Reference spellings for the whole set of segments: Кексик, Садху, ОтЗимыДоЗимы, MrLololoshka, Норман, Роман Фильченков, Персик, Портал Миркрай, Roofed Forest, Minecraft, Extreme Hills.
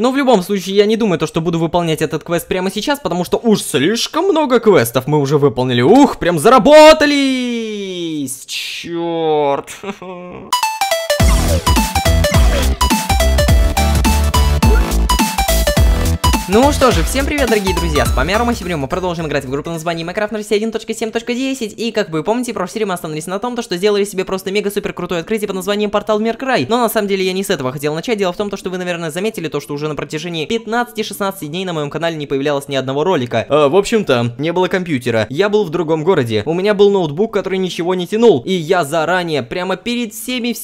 Но в любом случае, я не думаю, что буду выполнять этот квест прямо сейчас, потому что уж слишком много квестов мы уже выполнили. Ух, прям заработались! Чёрт! Ну что же, всем привет, дорогие друзья, с вами Рома, сегодня мы продолжим играть в игру под названием Minecraft 1.7.10, и как вы помните, в прошлой серии мы остановились на том, что сделали себе просто мега-супер крутое открытие под названием Портал Миркрай, но на самом деле я не с этого хотел начать, дело в том, что вы, наверное, заметили то, что уже на протяжении 15-16 дней на моем канале не появлялось ни одного ролика. В общем-то, не было компьютера, я был в другом городе, у меня был ноутбук, который ничего не тянул, и я заранее, прямо перед всеми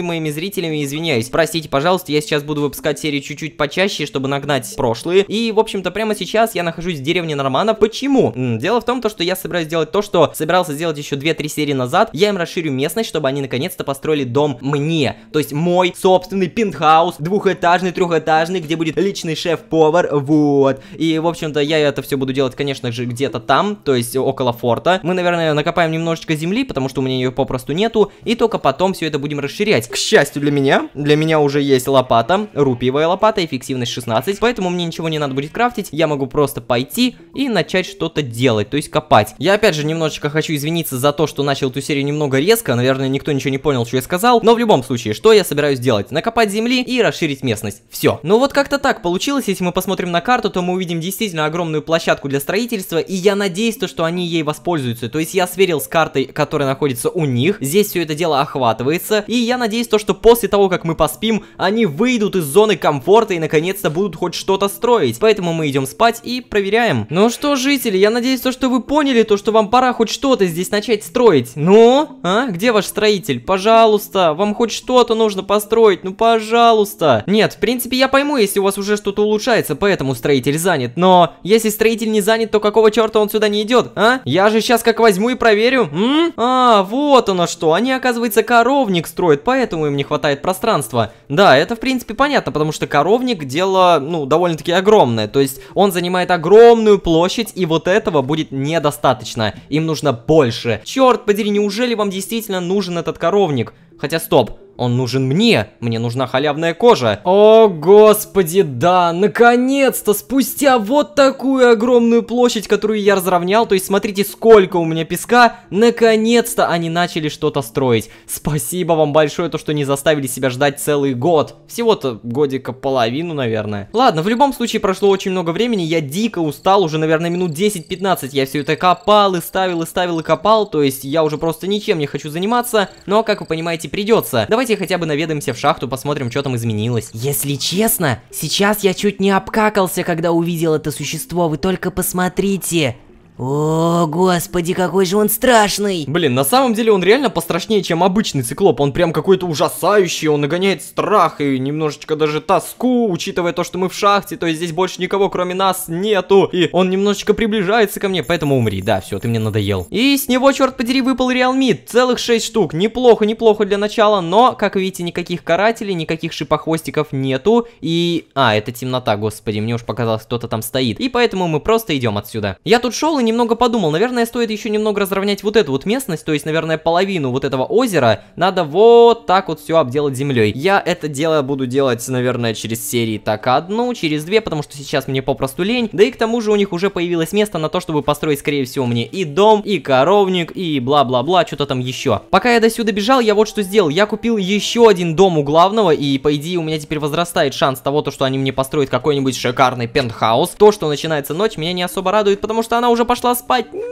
моими зрителями извиняюсь, простите, пожалуйста, я сейчас буду выпускать серии чуть-чуть почаще, чтобы нагнать прошлые. И, в общем-то, прямо сейчас я нахожусь в деревне Нормана. Почему? Дело в том, что я собираюсь сделать то, что собирался сделать еще 2-3 серии назад. Я им расширю местность, чтобы они наконец-то построили дом мне. То есть мой собственный пентхаус, двухэтажный, трехэтажный, где будет личный шеф-повар, вот. И, в общем-то, я это все буду делать, конечно же, где-то там, то есть около форта. Мы, наверное, накопаем немножечко земли, потому что у меня ее попросту нету. И только потом все это будем расширять. К счастью для меня уже есть лопата, рупиевая лопата, эффективность 16, поэтому мне ничего не надо будет крафтить, я могу просто пойти и начать что-то делать, то есть копать. Я опять же немножечко хочу извиниться за то, что начал эту серию немного резко, наверное, никто ничего не понял, что я сказал, но в любом случае, что я собираюсь делать? Накопать земли и расширить местность. Все. Ну вот как-то так получилось, если мы посмотрим на карту, то мы увидим действительно огромную площадку для строительства, и я надеюсь, что они ей воспользуются, то есть я сверил с картой, которая находится у них, здесь все это дело охватывается, и я надеюсь, что после того, как мы поспим, они выйдут из зоны комфорта и наконец-то будут хоть что-то строить. Поэтому мы идем спать и проверяем. Ну что, жители, я надеюсь, что вы поняли, что вам пора хоть что-то здесь начать строить. Ну, а? Где ваш строитель? Пожалуйста, вам хоть что-то нужно построить, ну пожалуйста. Нет, в принципе, я пойму, если у вас уже что-то улучшается, поэтому строитель занят. Но если строитель не занят, то какого черта он сюда не идет, а? Я же сейчас как возьму и проверю. А, вот оно что. Они, оказывается, коровник строят, поэтому им не хватает пространства. Да, это, в принципе, понятно, потому что коровник дело, ну, довольно-таки огромное, то есть он занимает огромную площадь, и вот этого будет недостаточно, им нужно больше. Черт подери, неужели вам действительно нужен этот коровник? Хотя стоп, он нужен мне, мне нужна халявная кожа. О господи, да, наконец-то, спустя вот такую огромную площадь, которую я разровнял, то есть смотрите, сколько у меня песка, наконец-то они начали что-то строить. Спасибо вам большое, что не заставили себя ждать целый год, всего-то годика половину, наверное. Ладно, в любом случае прошло очень много времени, я дико устал, уже, наверное, минут 10-15 я все это копал и ставил и копал, то есть я уже просто ничем не хочу заниматься, но, как вы понимаете, придется. Давайте хотя бы наведаемся в шахту, посмотрим, что там изменилось. Если честно, сейчас я чуть не обкакался, когда увидел это существо, вы только посмотрите. О, господи, какой же он страшный! Блин, на самом деле он реально пострашнее, чем обычный циклоп. Он прям какой-то ужасающий, он нагоняет страх и немножечко даже тоску, учитывая то, что мы в шахте, то есть здесь больше никого, кроме нас, нету. И он немножечко приближается ко мне, поэтому умри. Да, все, ты мне надоел. И с него, черт подери, выпал реалмит. Целых 6 штук. Неплохо, неплохо для начала, но, как видите, никаких карателей, никаких шипохвостиков нету. И... А, это темнота, господи, мне уж показалось, кто-то там стоит. И поэтому мы просто идем отсюда. Я тут шел и немного подумал, наверное, стоит еще немного разровнять вот эту вот местность, то есть, наверное, половину вот этого озера надо вот так вот все обделать землей. Я это дело буду делать, наверное, через серии так одну, через две, потому что сейчас мне попросту лень, да и к тому же у них уже появилось место на то, чтобы построить, скорее всего, мне и дом, и коровник, и бла-бла-бла, что-то там еще. Пока я до сюда бежал, я вот что сделал, я купил еще один дом у главного, и, по идее, у меня теперь возрастает шанс того, что они мне построят какой-нибудь шикарный пентхаус. То, что начинается ночь, меня не особо радует, потому что она уже пошла спать. Нет!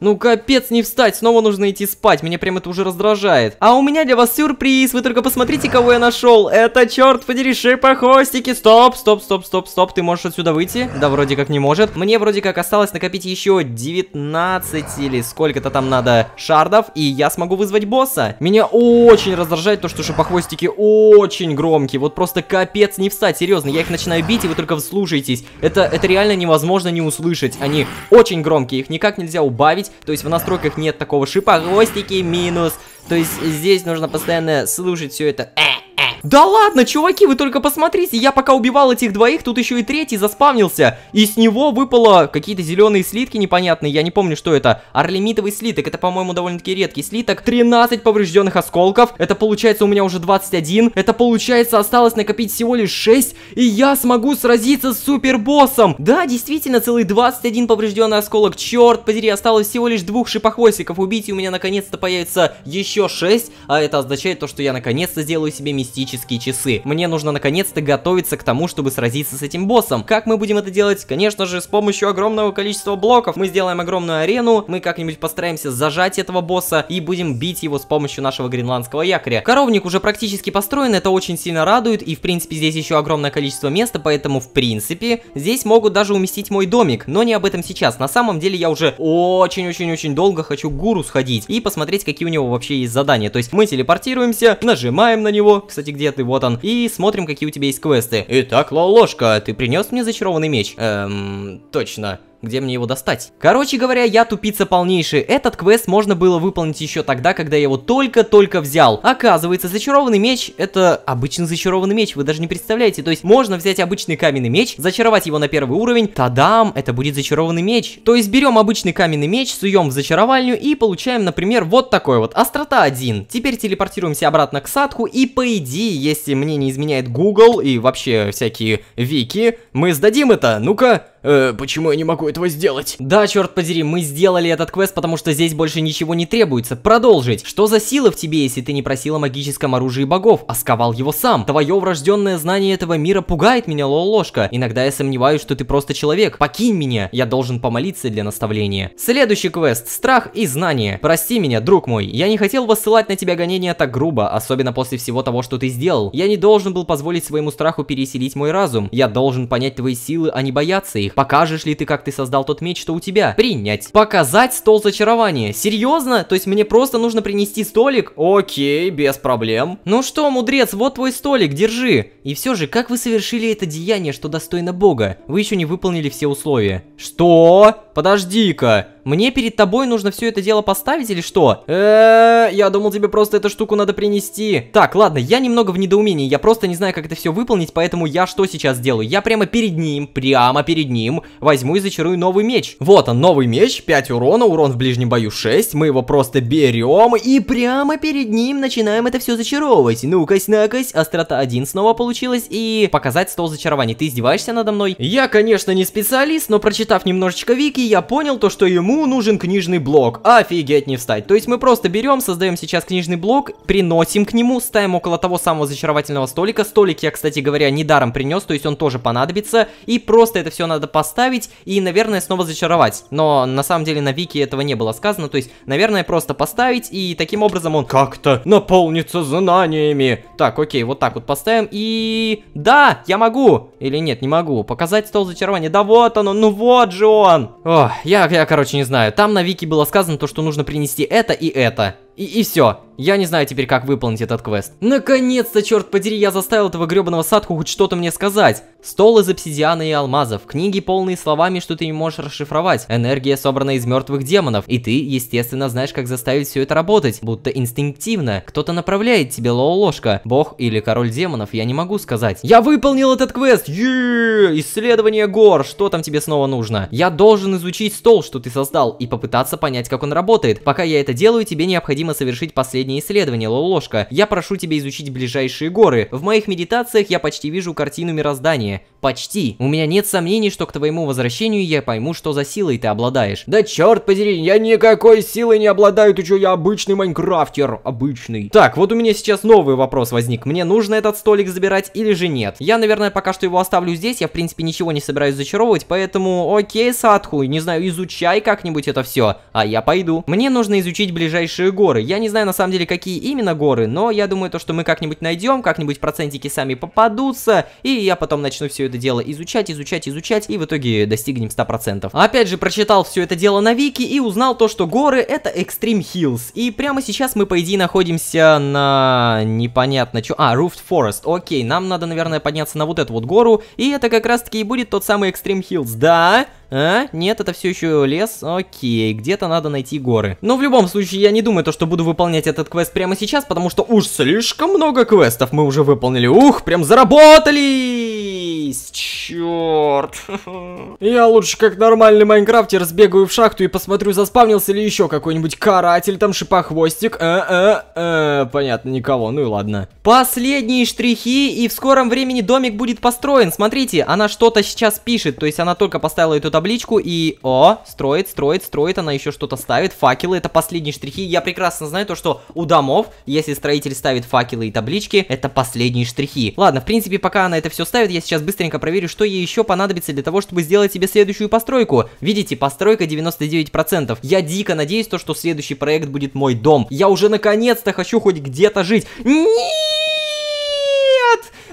Ну капец, не встать, снова нужно идти спать, меня прям это уже раздражает. А у меня для вас сюрприз, вы только посмотрите, кого я нашел. Это, черт подери, шипохвостики. Стоп, стоп, стоп, стоп, стоп, ты можешь отсюда выйти? Да вроде как не может. Мне вроде как осталось накопить еще 19 или сколько-то там надо шардов, и я смогу вызвать босса. Меня очень раздражает то, что шипохвостики очень громкие, вот просто капец, не встать, серьезно, я их начинаю бить, и вы только вслушаетесь. Это реально невозможно не услышать, они очень громкие, их никак нельзя убавить, то есть в настройках нет такого шипа, хвостики минус, то есть здесь нужно постоянно слушать все это Да ладно, чуваки, вы только посмотрите. Я пока убивал этих двоих, тут еще и третий заспавнился. И с него выпало какие-то зеленые слитки непонятные. Я не помню, что это. Орлимитовый слиток. Это, по-моему, довольно-таки редкий слиток. 13 поврежденных осколков. Это получается у меня уже 21. Это получается осталось накопить всего лишь 6. И я смогу сразиться с супербоссом. Да, действительно, целый 21 поврежденный осколок. Черт подери, осталось всего лишь 2 шипохвостиков убить. И у меня наконец-то появится еще 6. А это означает то, что я наконец-то сделаю себе мистические часы. Мне нужно наконец-то готовиться к тому, чтобы сразиться с этим боссом. Как мы будем это делать? Конечно же, с помощью огромного количества блоков. Мы сделаем огромную арену, мы как-нибудь постараемся зажать этого босса и будем бить его с помощью нашего гренландского якоря. Коровник уже практически построен, это очень сильно радует, и в принципе здесь еще огромное количество места, поэтому в принципе здесь могут даже уместить мой домик, но не об этом сейчас. На самом деле я уже очень-очень-очень долго хочу к гуру сходить и посмотреть, какие у него вообще есть задания. То есть мы телепортируемся, нажимаем на него, кстати, где ты, вот он, и смотрим, какие у тебя есть квесты. Итак, Лолошка, ты принес мне зачарованный меч? Точно. Где мне его достать? Короче говоря, я тупица полнейший. Этот квест можно было выполнить еще тогда, когда я его только-только взял. Оказывается, зачарованный меч — это обычный зачарованный меч, вы даже не представляете. То есть можно взять обычный каменный меч, зачаровать его на 1 уровень, тадам, это будет зачарованный меч. То есть берем обычный каменный меч, суем в зачаровальню и получаем, например, вот такой вот. Острота 1. Теперь телепортируемся обратно к Садху и, по идее, если мне не изменяет Google и вообще всякие вики, мы сдадим это. Ну-ка. Почему я не могу этого сделать? Да, черт подери, мы сделали этот квест, потому что здесь больше ничего не требуется. Продолжить. Что за сила в тебе, если ты не просил о магическом оружии богов, а сковал его сам? Твое врожденное знание этого мира пугает меня, Лололошка. Иногда я сомневаюсь, что ты просто человек. Покинь меня, я должен помолиться для наставления. Следующий квест. Страх и знание. Прости меня, друг мой. Я не хотел воссылать на тебя гонения так грубо, особенно после всего того, что ты сделал. Я не должен был позволить своему страху переселить мой разум. Я должен понять твои силы, а не бояться их. Покажешь ли ты, как ты создал тот меч, что у тебя? Принять. Показать стол зачарования. Серьезно? То есть мне просто нужно принести столик? Окей, без проблем. Ну что, мудрец, вот твой столик, держи. И все же, как вы совершили это деяние, что достойно Бога? Вы еще не выполнили все условия. Что? Подожди-ка. Мне перед тобой нужно все это дело поставить или что? Я думал, тебе просто эту штуку надо принести. Так, ладно, я немного в недоумении, я просто не знаю, как это все выполнить, поэтому я что сейчас делаю? Я прямо перед ним, возьму и зачарую новый меч. Вот он, новый меч, 5 урона, урон в ближнем бою 6, мы его просто берем и прямо перед ним начинаем это все зачаровывать. Ну-кась-накась, острота 1 снова получилась и показать стол зачарований. Ты издеваешься надо мной? Я, конечно, не специалист, но прочитав немножечко вики, я понял то, что ему нужен книжный блок. Офигеть, не встать. То есть мы просто берем, создаем сейчас книжный блок, приносим к нему, ставим около того самого зачаровательного столика. Столик я, кстати говоря, недаром принес, то есть он тоже понадобится. И просто это все надо поставить и, наверное, снова зачаровать. Но на самом деле на вики этого не было сказано. То есть, наверное, просто поставить и таким образом он как-то наполнится знаниями. Так, окей, вот так вот поставим и... Да, я могу! Или нет, не могу. Показать стол зачарования. Да вот он, ну вот же он! О, я, короче, не знаю, там на вики было сказано то, что нужно принести это и это. И все. Я не знаю теперь, как выполнить этот квест. Наконец-то, черт подери, я заставил этого гребаного Садху хоть что-то мне сказать. Стол из обсидиана и алмазов. Книги, полные словами, что ты не можешь расшифровать. Энергия, собранная из мертвых демонов. И ты, естественно, знаешь, как заставить все это работать. Будто инстинктивно. Кто-то направляет тебе, Лололошка. Бог или король демонов, я не могу сказать. Я выполнил этот квест! Исследование гор. Что там тебе снова нужно? Я должен изучить стол, что ты создал, и попытаться понять, как он работает. Пока я это делаю, тебе необходимо совершить последний исследование, Лололошка. Я прошу тебя изучить ближайшие горы. В моих медитациях я почти вижу картину мироздания. Почти. У меня нет сомнений, что к твоему возвращению я пойму, что за силой ты обладаешь. Да черт подери, я никакой силой не обладаю, ты чё, я обычный майнкрафтер. Обычный. Так, вот у меня сейчас новый вопрос возник. Мне нужно этот столик забирать или же нет? Я, наверное, пока что его оставлю здесь, я, в принципе, ничего не собираюсь зачаровывать, поэтому, окей, Садху, не знаю, изучай как-нибудь это все, а я пойду. Мне нужно изучить ближайшие горы. Я не знаю, на самом деле, какие именно горы, но я думаю, то, что мы как-нибудь найдем, как-нибудь процентики сами попадутся, и я потом начну все это дело изучать, и в итоге достигнем 100%. Опять же, прочитал все это дело на вики и узнал то, что горы — это Extreme Hills, и прямо сейчас мы, по идее, находимся на... непонятно что... Roofed Forest, окей, нам надо, наверное, подняться на вот эту вот гору, и это как раз-таки и будет тот самый Extreme Hills, да... А? Нет, это все еще лес. Окей, где-то надо найти горы. Но в любом случае, я не думаю, то, что буду выполнять этот квест прямо сейчас, потому что уж слишком много квестов мы уже выполнили. Ух, прям заработались! Черт. Я лучше как нормальный майнкрафтер сбегаю в шахту и посмотрю, заспавнился ли еще какой-нибудь каратель, там шипохвостик. Понятно, никого, ну и ладно. Последние штрихи, и в скором времени домик будет построен. Смотрите, она что-то сейчас пишет, то есть она только поставила эту табличку и... О, строит, строит, строит, она еще что-то ставит, факелы, это последние штрихи. Я прекрасно знаю то, что у домов, если строитель ставит факелы и таблички, это последние штрихи. Ладно, в принципе, пока она это все ставит, я сейчас быстренько проверю, что ей еще понадобится для того, чтобы сделать себе следующую постройку. Видите, постройка 99%. Я дико надеюсь, то, что следующий проект будет мой дом. Я уже наконец-то хочу хоть где-то жить. Нет!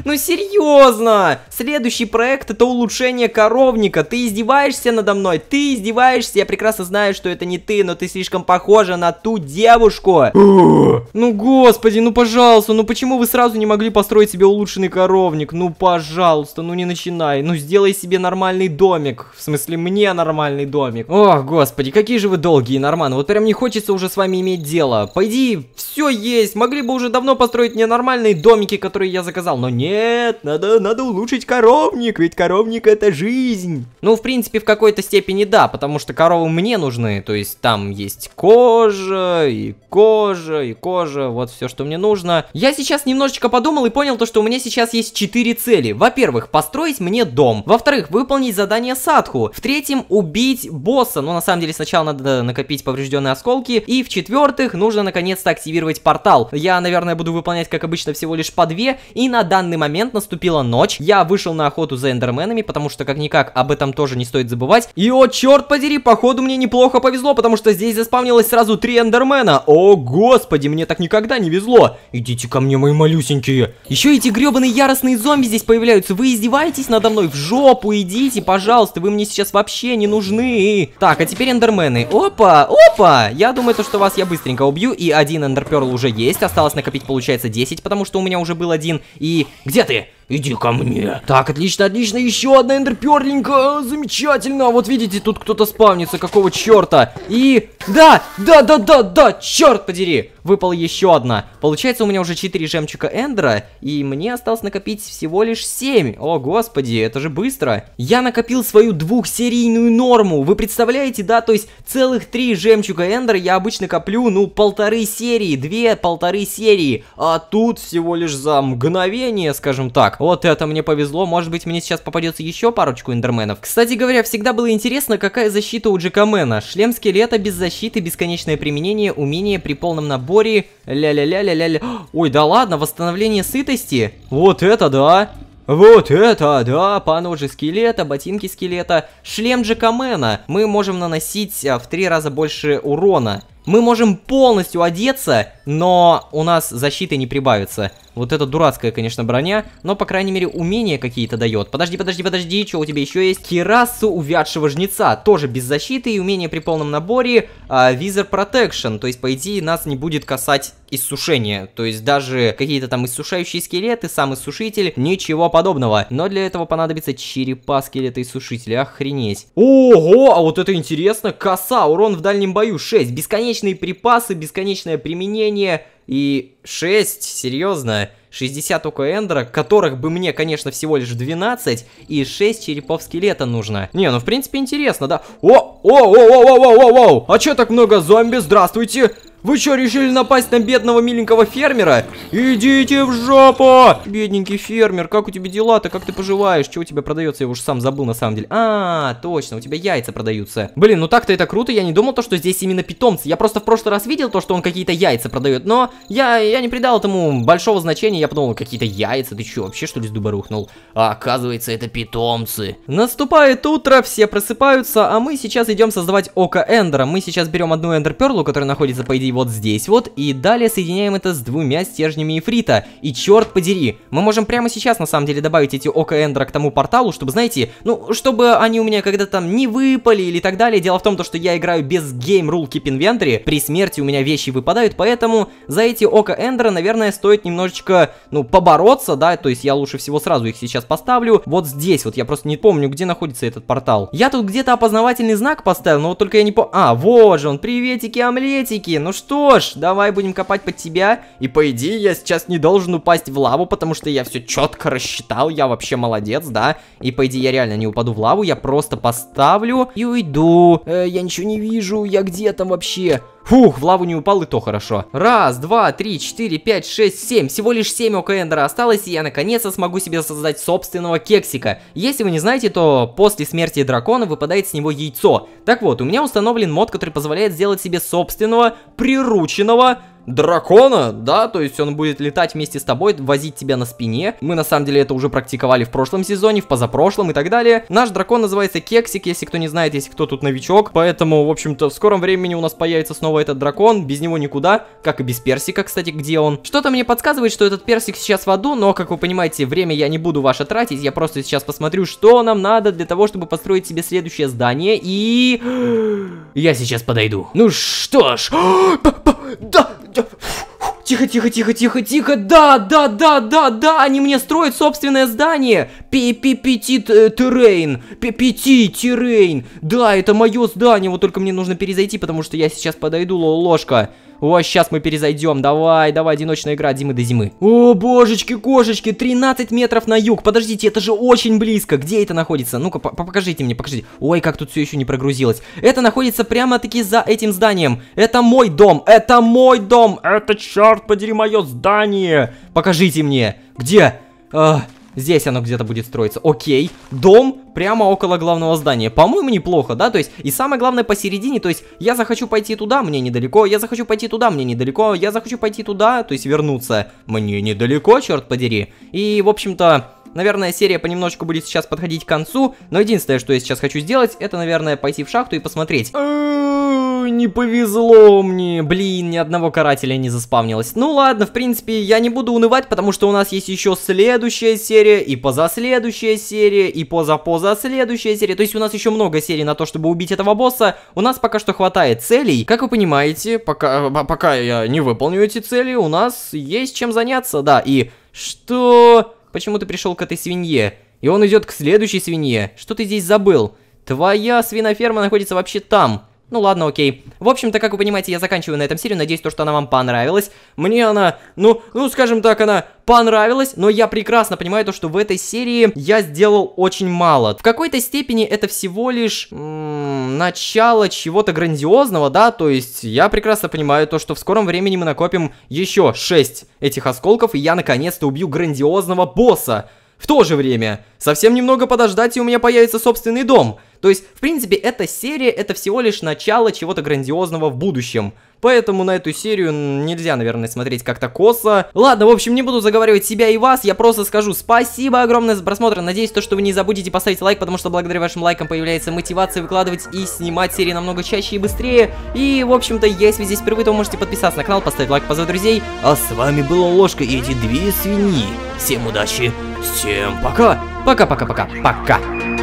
Ну серьезно! Следующий проект — это улучшение коровника. Ты издеваешься надо мной? Ты издеваешься? Я прекрасно знаю, что это не ты, но ты слишком похожа на ту девушку. Ну господи, ну пожалуйста, ну почему вы сразу не могли построить себе улучшенный коровник? Ну пожалуйста, ну не начинай. Ну сделай себе нормальный домик. В смысле, мне нормальный домик. О, господи, какие же вы долгие, Норман. Вот прям не хочется уже с вами иметь дело. Пойди, все есть. Могли бы уже давно построить мне нормальные домики, которые я заказал, но не. Нет, надо улучшить коровник, ведь коровник — это жизнь. Ну, в принципе, в какой-то степени да, потому что коровы мне нужны, то есть там есть кожа, и кожа, и кожа, вот все, что мне нужно. Я сейчас немножечко подумал и понял то, что у меня сейчас есть 4 цели. Во-первых, построить мне дом. Во-вторых, выполнить задание Садху. В-третьем, убить босса, но на самом деле сначала надо накопить поврежденные осколки. И в-четвертых, нужно наконец-то активировать портал. Я, наверное, буду выполнять, как обычно, всего лишь по 2, и на данный момент наступила ночь. Я вышел на охоту за эндерменами, потому что как-никак об этом тоже не стоит забывать. И о, черт подери, походу мне неплохо повезло, потому что здесь заспавнилось сразу 3 эндермена. О, господи, мне так никогда не везло. Идите ко мне, мои малюсенькие. Еще эти гребаные яростные зомби здесь появляются. Вы издеваетесь надо мной? В жопу идите, пожалуйста, вы мне сейчас вообще не нужны. Так, а теперь эндермены. Опа, опа. Я думаю, то, что вас я быстренько убью. И один эндерперл уже есть. Осталось накопить, получается, 10, потому что у меня уже был один. И... Где ты? Иди ко мне. Так, отлично, отлично. Еще одна эндерперленька. Замечательно. Вот видите, тут кто-то спавнится. Какого черта? И... Да. Черт подери. Выпала еще одна. Получается, у меня уже 4 жемчуга эндера. И мне осталось накопить всего лишь 7. О, господи, это же быстро. Я накопил свою двухсерийную норму. Вы представляете, да? То есть целых 3 жемчуга эндера я обычно коплю, ну, 1,5 серии. 2, 1,5 серии. А тут всего лишь за мгновение, скажем так. Вот это мне повезло, может быть, мне сейчас попадется еще парочку эндерменов. Кстати говоря, всегда было интересно, какая защита у Джекамена. Шлем скелета, без защиты, бесконечное применение, умение при полном наборе, ля-ля-ля-ля-ля-ля. Ой, да ладно, восстановление сытости? Вот это да! Вот это, да, поножи скелета, ботинки скелета, шлем Джекамена. Мы можем наносить в 3 раза больше урона. Мы можем полностью одеться, но у нас защиты не прибавится. Вот это дурацкая, конечно, броня, но, по крайней мере, умения какие-то дает. Подожди, что у тебя еще есть? Кирасу увядшего жнеца, тоже без защиты и умение при полном наборе, Wither Protection, то есть, по идее, нас не будет касать иссушение, то есть даже какие-то там иссушающие скелеты, сам иссушитель, ничего подобного. Но для этого понадобится черепа скелета иссушителя, охренеть. Ого, а вот это интересно, коса, урон в дальнем бою 6, бесконечные припасы, бесконечное применение и 6, серьезно? 60 только эндера, которых бы мне, конечно, всего лишь 12, и 6 черепов скелета нужно. Не, ну в принципе интересно, да? О! А чё так много зомби? Здравствуйте! Вы чё, решили напасть на бедного миленького фермера? Идите в жопу! Бедненький фермер, как у тебя дела-то? Как ты поживаешь? Чё у тебя продается? Я уж сам забыл на самом деле. А, точно, у тебя яйца продаются. Блин, ну так-то это круто, я не думал то, что здесь именно питомцы. Я просто в прошлый раз видел то, что он какие-то яйца продает, но я не придал этому большого значения. Я подумал, какие-то яйца, ты чё, вообще что ли с дуба рухнул? А оказывается, это питомцы. Наступает утро, все просыпаются, а мы сейчас идем создавать око эндера. Мы сейчас берем одну эндерперлу, которая находится, по идее, вот здесь вот, и далее соединяем это с двумя стержнями эфрита. И черт подери, мы можем прямо сейчас на самом деле добавить эти око-эндера к тому порталу, чтобы, знаете, ну, чтобы они у меня когда-то там не выпали или так далее. Дело в том, что я играю без Game Rule Keep Inventory, при смерти у меня вещи выпадают, поэтому за эти око-эндера, наверное, стоит немножечко, ну, побороться, да, то есть я лучше всего сразу их сейчас поставлю вот здесь вот, я просто не помню, где находится этот портал. Я тут где-то опознавательный знак поставил, но вот только я не помню. А, вот же он, приветики, омлетики, ну что ж, давай будем копать под тебя, и по идее я сейчас не должен упасть в лаву, потому что я все четко рассчитал, я вообще молодец, да, и по идее я реально не упаду в лаву, я просто поставлю и уйду. Я ничего не вижу, я где там вообще? Фух, в лаву не упал, и то хорошо. Раз, два, три, четыре, пять, шесть, семь. Всего лишь 7 око-эндера осталось, и я наконец-то смогу себе создать собственного кексика. Если вы не знаете, то после смерти дракона выпадает с него яйцо. Так вот, у меня установлен мод, который позволяет сделать себе собственного прирученного дракона, да, то есть он будет летать вместе с тобой, возить тебя на спине. Мы на самом деле это уже практиковали в прошлом сезоне, в позапрошлом и так далее. Наш дракон называется Кексик, если кто не знает, если кто тут новичок. Поэтому, в общем-то, в скором времени у нас появится снова этот дракон, без него никуда, как и без Персика, кстати, где он. Что-то мне подсказывает, что этот Персик сейчас в аду, но, как вы понимаете, время я не буду ваше тратить, я просто сейчас посмотрю, что нам надо для того, чтобы построить себе следующее здание, и... я сейчас подойду. Ну что ж... да... Тихо, да, они мне строят собственное здание. Пи-пи-пи-ти-террейн, да, это мое здание, вот только мне нужно перезайти, потому что я сейчас подойду, Лололошка. О, сейчас мы перезайдем, давай, одиночная игра от зимы до зимы. О, божечки-кошечки, 13 метров на юг, подождите, это же очень близко, где это находится? Ну-ка, покажите мне, покажите. Ой, как тут все еще не прогрузилось. Это находится прямо-таки за этим зданием, это мой дом, это черт. Подери мое здание. Покажите мне. Где? Здесь оно где-то будет строиться. Окей. Дом прямо около главного здания. По-моему, неплохо, да? То есть, и самое главное, посередине. То есть, я захочу пойти туда, мне недалеко. Я захочу пойти туда, мне недалеко. Я захочу пойти туда, то есть, вернуться. Мне недалеко, черт подери. И, в общем-то... наверное, серия понемножку будет сейчас подходить к концу, но единственное, что я сейчас хочу сделать, это, наверное, пойти в шахту и посмотреть. Не повезло мне, блин, ни одного карателя не заспавнилось. Ну ладно, в принципе, я не буду унывать, потому что у нас есть еще следующая серия, и позаследующая серия, и позапозаследующая серия. То есть у нас еще много серий на то, чтобы убить этого босса. У нас пока что хватает целей. Как вы понимаете, пока я не выполню эти цели, у нас есть чем заняться, да, и что... почему ты пришел к этой свинье? И он идет к следующей свинье. Что ты здесь забыл? Твоя свиноферма находится вообще там. Ну ладно, окей. В общем-то, как вы понимаете, я заканчиваю на этом серию. Надеюсь, что она вам понравилась. Мне она, ну, скажем так, она понравилась. Но я прекрасно понимаю то, что в этой серии я сделал очень мало. В какой-то степени это всего лишь начало чего-то грандиозного, да? То есть я прекрасно понимаю то, что в скором времени мы накопим еще 6 этих осколков. И я наконец-то убью грандиозного босса. В то же время, совсем немного подождать, и у меня появится собственный дом. То есть, в принципе, эта серия — это всего лишь начало чего-то грандиозного в будущем. Поэтому на эту серию нельзя, наверное, смотреть как-то косо. Ладно, в общем, не буду заговаривать себя и вас, я просто скажу спасибо огромное за просмотр. Надеюсь, что вы не забудете поставить лайк, потому что благодаря вашим лайкам появляется мотивация выкладывать и снимать серии намного чаще и быстрее. И, в общем-то, если вы здесь впервые, то можете подписаться на канал, поставить лайк, позвать друзей. А с вами была Лололошка и эти две свиньи. Всем удачи, всем пока. Пока-пока-пока-пока.